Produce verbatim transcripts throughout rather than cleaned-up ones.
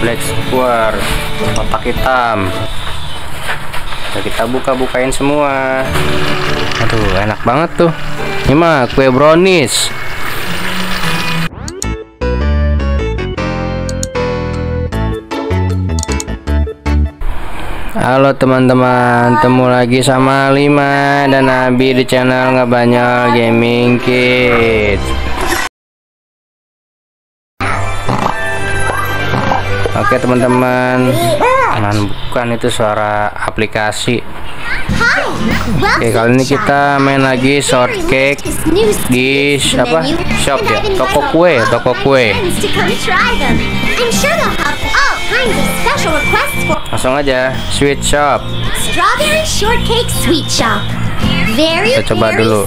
black square, kotak hitam. Nah, kita buka-bukain semua. Aduh, enak banget tuh. Ini mah kue brownies. Halo teman-teman, temu lagi sama Lima dan Abi di channel NgeBanyOoL Gaming Kids. Oke teman-teman, Nah, bukan itu suara aplikasi. Oke, kali ini kita main lagi shortcake di apa shop ya, toko kue, toko kue. Langsung aja, sweet shop. Kita coba dulu.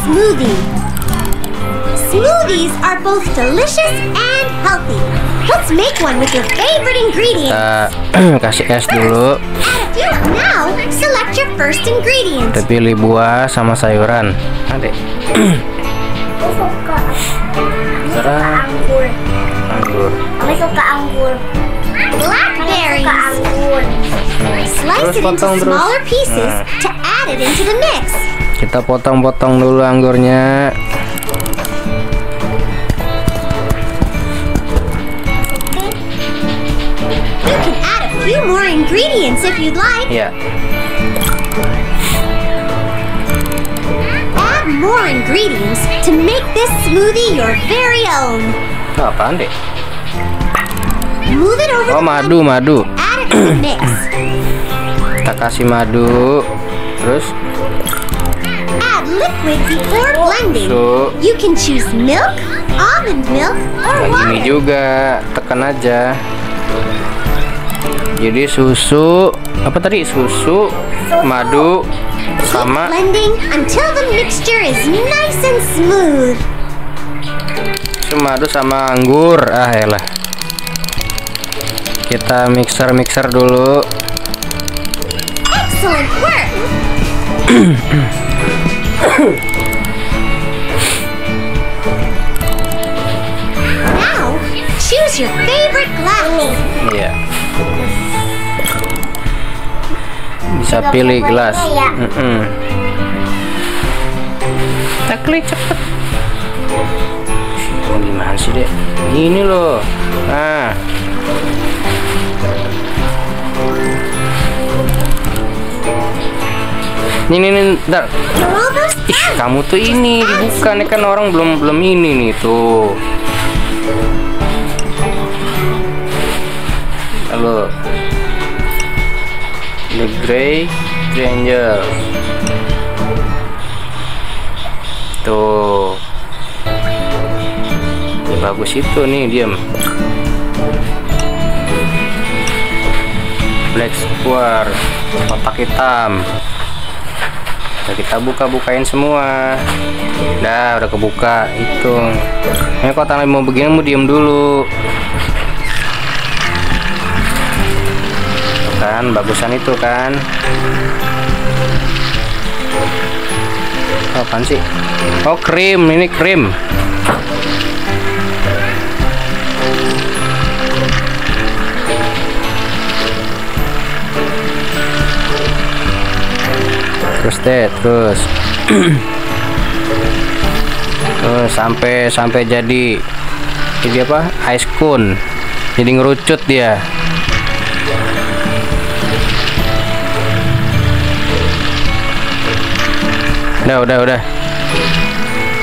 Smoothies are both delicious and healthy. Let's make one with your favorite ingredients. Kita kasih es dulu. Now, select your first ingredient. Kita pilih buah sama sayuran. Nanti. Aku suka. Aku suka anggur. Anggur. Aku suka anggur. Blackberries. Aku suka anggur. Slice it into smaller pieces to add it into the mix. Kita potong-potong dulu anggurnya. Few more ingredients if you'd like. Yeah. Add more ingredients to make this smoothie your very own. Oh, apaan deh? Move it over. Oh, madu, madu. Add it to the mix. Kita kasih madu, terus. Add liquid before blending. So, you can choose milk, almond milk, or water. Ini juga, tekan aja. Jadi susu apa tadi susu madu sama susu madu sama anggur. Ah elah, kita mixer mixer dulu. Excellent work. Now choose your favorite glass. Yeah. Bisa pilih gelas. Mm-mm. Kita klik cepet. Gimana sih dek? Ini loh. Nah. Ini nih, nih, ntar. Ih, kamu tuh ini dibuka nih kan orang belum belum ini nih tuh. Halo. The Grey Ranger. Tuh. Ya, bagus itu nih, diam. Black Square, kotak hitam. Nah, kita buka-bukain semua. Dah, udah kebuka, hitung. Ini kalau tangan mau begini mau diam dulu. Kan bagusan itu kan. Oh, apaan sih? Oh, krim, ini krim. Terus deh, terus. Terus sampai sampai jadi jadi apa? Ice cone. Jadi ngerucut dia. Udah, udah, udah.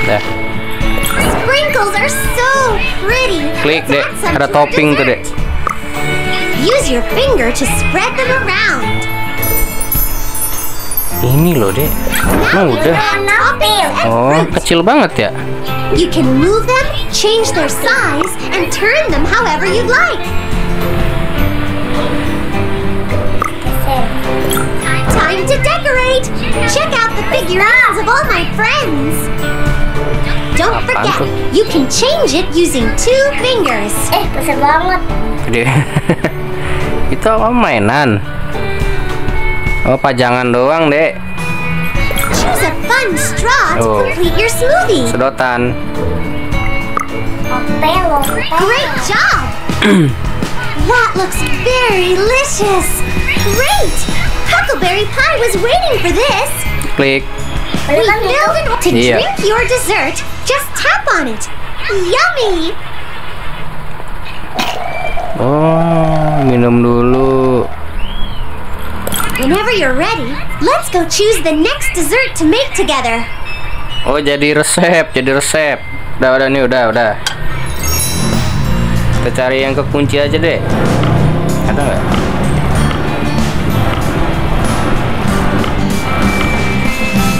Udah. Sprinkles are so pretty. Klik deh, ada topping tuh deh. Use your finger to spread them around. Ini loh deh. Nah, udah. Oh, kecil banget ya. You can move them, change their size, and turn them however you'd like. Time to decorate. Check out the figurines of all my friends. Don't forget, you can change it using two fingers. Eh, besar banget. Gede. Itu apa mainan? Oh, pajangan doang, Dek. Choose a fun straw to complete your smoothie. Sedotan. Great job. That looks very delicious. Great! Huckleberry Pie was waiting for this. Click. We build an order to yeah. drink your dessert. Just tap on it. Yummy. Oh, minum dulu. Whenever you're ready, let's go choose the next dessert to make together. Oh, jadi resep, jadi resep. Udah, udah nih, udah, udah. Kita cari yang kekunci aja deh. Ada nggak?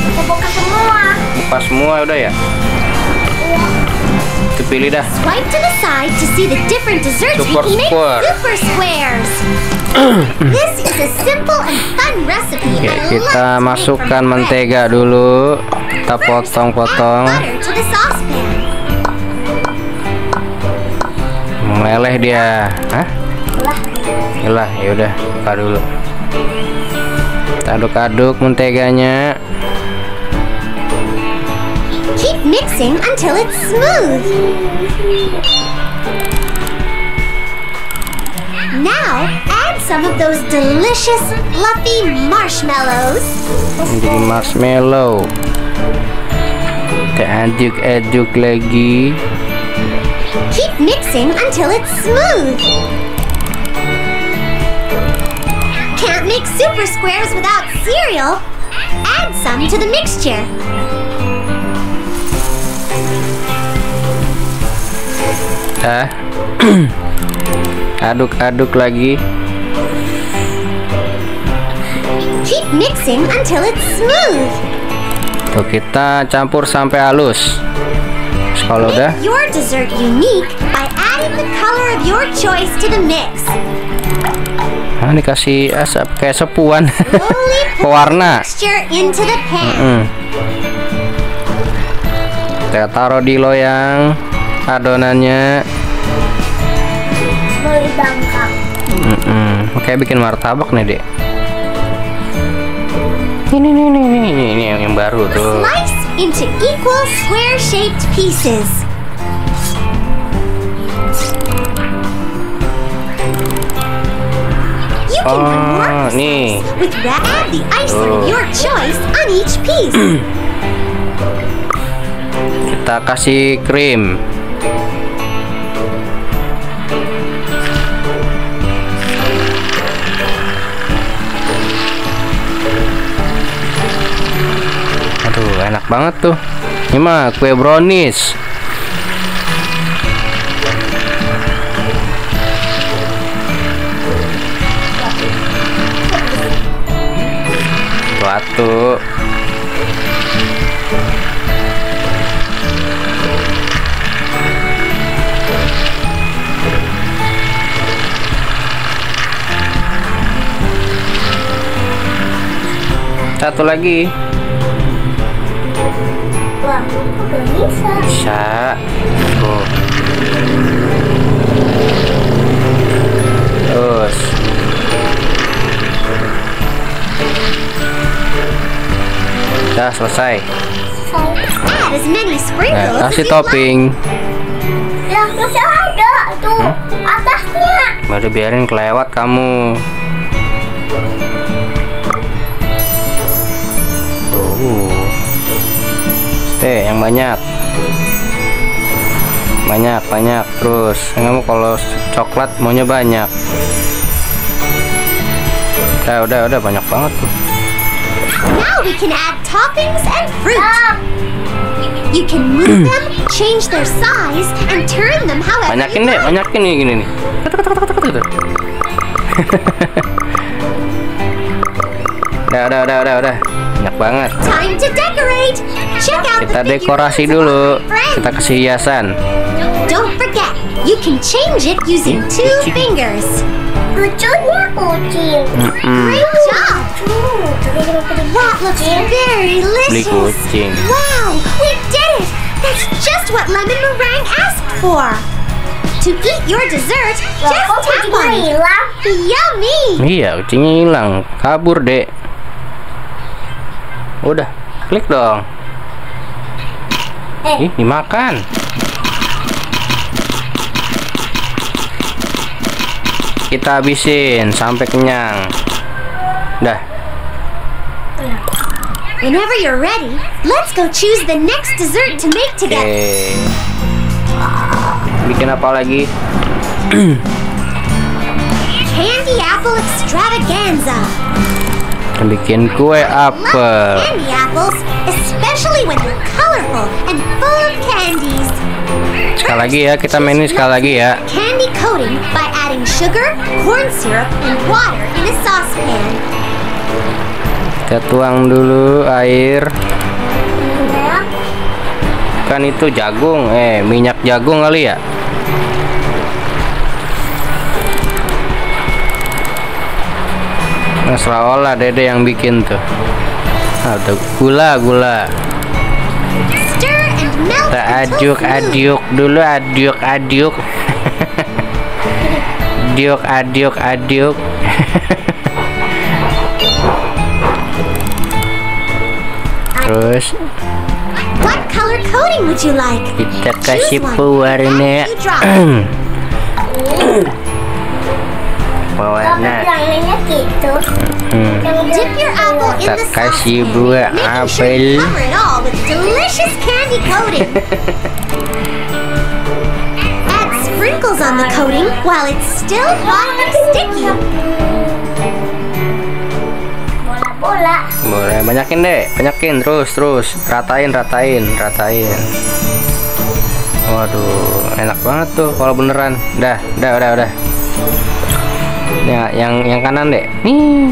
Kita buka semua. Buka semua udah ya. Kita pilih dah. Swipe to the side to see the different desserts we can make. Super squares. This is a simple and fun recipe. Oke, kita masukkan mentega dulu. Kita potong-potong. Meleleh dia. Hah? Yalah, ya udah, buka dulu. Kita aduk-aduk menteganya. Keep mixing until it's smooth. Now, add some of those delicious fluffy marshmallows. Jadi marshmallow. Kita aduk-aduk lagi. Keep mixing until it's smooth. Can't make super squares without cereal. Add some to the mixture. Ah. Aduk-aduk lagi. Keep mixing until it's smooth. Tuh, kita campur sampai halus. Kalau udah. Your dessert unique by adding the color of your choice to the mix. Nah, dikasih asap kayak sepuan. Pewarna. Mm-hmm. Kita taruh di loyang adonannya. Mm-hmm. Oke, bikin martabak nih, Dek. Ini nih nih nih ini yang baru tuh. Into equal square-shaped pieces. You can put more sauce with that. Add the icing of your choice on each piece. Kita kasih krim. Enak banget tuh. Ini mah kue brownies. Satu. Satu lagi. Bisa. Bisa. Oh. Terus. Sudah selesai. Nah, kasih topping. Ya, masih ada tuh hmm? atasnya. Baru biarin kelewat kamu. Oh. Eh, yang banyak, banyak, banyak. Terus, kamu kalau coklat maunya banyak. Udah, udah, udah banyak banget tuh. Now we can add toppings and fruit. You can move them, change their size, and turn them however. Banyakin deh, banyakin nih gini nih. Udah, udah, udah, udah, udah. Banyak banget. Time to decorate. Check out kita dekorasi dulu. Kita kasih hiasan. Don't forget, you can change it using two fingers. Lucunya kucing. Great job. That looks very delicious. Wow, we did it. That's just what lemon meringue asked for. To eat your dessert, just tap on it. Yummy. Iya, kucingnya hilang. Kabur, Dek. Udah, klik dong. Eh. Ih, dimakan. kita habisin sampai kenyang. Dah. Whenever you're ready, let's go choose the next dessert to make together. Okay. Bikin apa lagi? Candy apple extravaganza. Bikin kue apel. Candy apples, especially when they're colorful and full of candies. Sekali lagi ya, kita mainin sekali lagi ya. Candy coating by adding sugar, corn syrup, and water in a saucepan. Kita tuang dulu air. Kan itu jagung, eh minyak jagung kali ya. Nah, selaolah Dede yang bikin tuh. Ada gula-gula. Kita aduk-aduk dulu, aduk-aduk. Aduk-aduk-aduk. Terus What color coating would you like? Kita kasih pewarna. Pewarna. Gitu. Kita kasih buah apel. Add sprinkles on the coating while it's still hot and sticky. Bola. Boleh, banyakin deh, banyakin terus terus, ratain ratain ratain. Waduh, enak banget tuh kalau beneran. Dah, dah, udah, udah. Ya, yang yang kanan deh. Nih.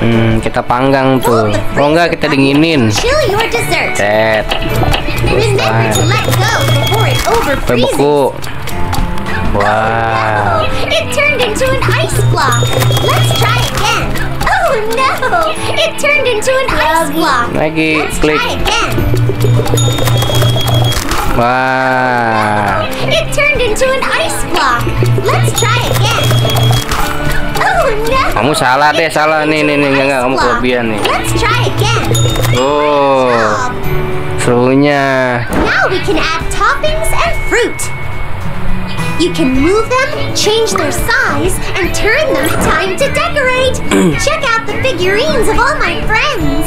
Hmm, kita panggang tuh. Oh enggak, kita dinginin. Set. Beku. Wah. It turned into an ice block. Let's try again. Oh no, it turned into an ice block. Lagi klik. Wah. It turned into an ice block. Let's try again. Oh no. Kamu salah deh, salah nih nih nih enggak, kamu kelebihan nih. Let's try again. Oh. Serunya. Now we can add toppings and fruit. You can move them, change their size, and turn them time to decorate. Check out the figurines of all my friends.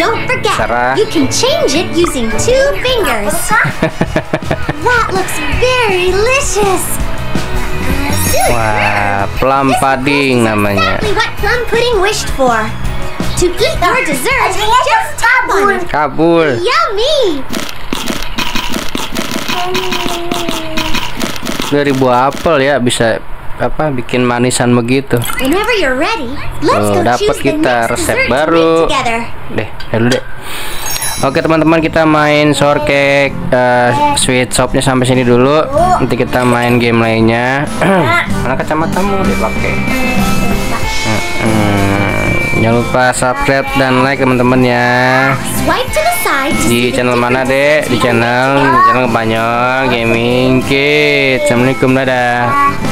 Don't forget, Sarah. You can change it using two fingers. That looks very delicious. Wah, plum pudding namanya. Exactly what plum pudding wished for. To eat your dessert, just tap on it. Kabul. Yummy. Dari buah apel ya bisa apa bikin manisan begitu. Tuh, dapat kita resep baru deh, dulu deh. Oke teman-teman, kita main shortcake uh, sweet shopnya sampai sini dulu. Nanti kita main game lainnya. Mana kacamatamu dipakai? Jangan lupa subscribe dan like teman-teman ya. Di channel mana deh? Di channel, di channel NgeBanyOoL Gaming Kids. Assalamualaikum, dadah.